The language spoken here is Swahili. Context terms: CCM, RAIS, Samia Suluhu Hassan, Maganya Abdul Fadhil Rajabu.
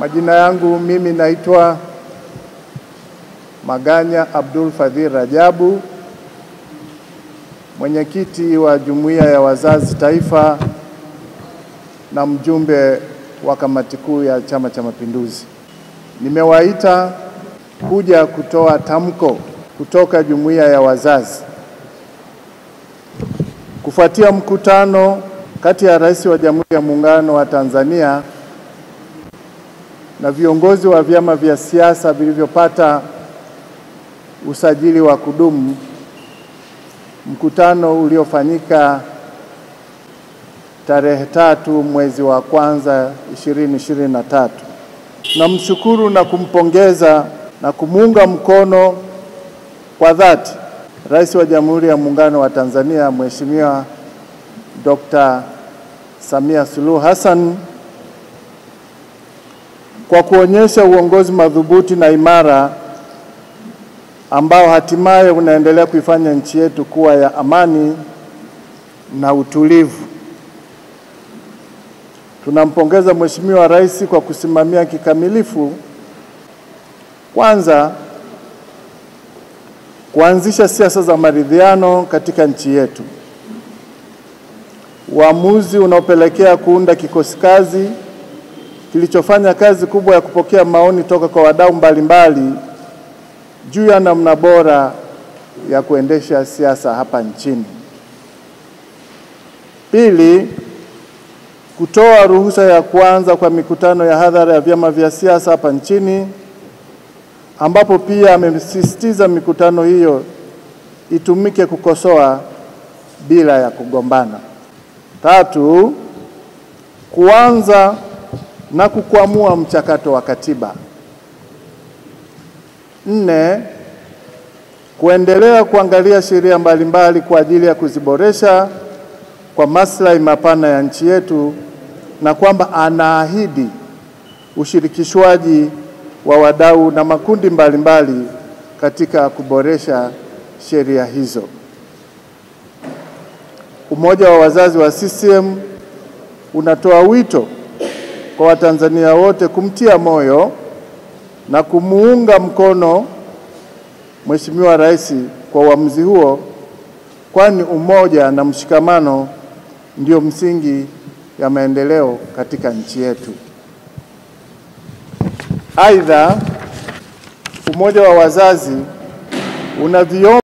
Majina yangu mimi naitwa Maganya Abdul Fadhil Rajabu, mwenyekiti wa Jumuiya ya Wazazi Taifa na mjumbe wa kamati kuu ya Chama cha Mapinduzi. Nimewaita kuja kutoa tamko kutoka Jumuiya ya Wazazi kufuatia mkutano kati ya Rais wa Jamhuri ya Muungano wa Tanzania na viongozi wa vyama vya siasa vilivyopata usajili wa kudumu, mkutano uliofanyika tarehe 3 mwezi wa kwanza 2023. Namshukuru na kumpongeza na kumuunga mkono kwa dhati Rais wa Jamhuri ya Muungano wa Tanzania Mheshimiwa Dr. Samia Suluhu Hassan kwa kuonyesha uongozi madhubuti na imara ambao hatimaye unaendelea kuifanya nchi yetu kuwa ya amani na utulivu. Tunampongeza Mheshimiwa Rais kwa kusimamia kikamilifu kwanza kuanzisha siasa za maridhiano katika nchi yetu, uamuzi unaopelekea kuunda kikosi kazi kilichofanya kazi kubwa ya kupokea maoni toka kwa wadau mbalimbali juu ya namna bora ya kuendesha siasa hapa nchini. Pili, kutoa ruhusa ya kuanza kwa mikutano ya hadhara ya vyama vya siasa hapa nchini, ambapo pia amesisitiza mikutano hiyo itumike kukosoa bila ya kugombana. Tatu, kuanza na kukwamua mchakato wa katiba. Nne, kuendelea kuangalia sheria mbalimbali kwa ajili ya kuziboresha kwa maslahi mapana ya nchi yetu, na kwamba anaahidi ushirikishwaji wa wadau na makundi mbalimbali katika kuboresha sheria hizo. Umoja wa Wazazi wa CCM unatoa wito kwa Watanzania wote kumtia moyo na kumuunga mkono Mheshimiwa Rais kwa uamuzi huo, kwani umoja na mshikamano ndio msingi ya maendeleo katika nchi yetu. Aidha, Umoja wa Wazazi unaviomba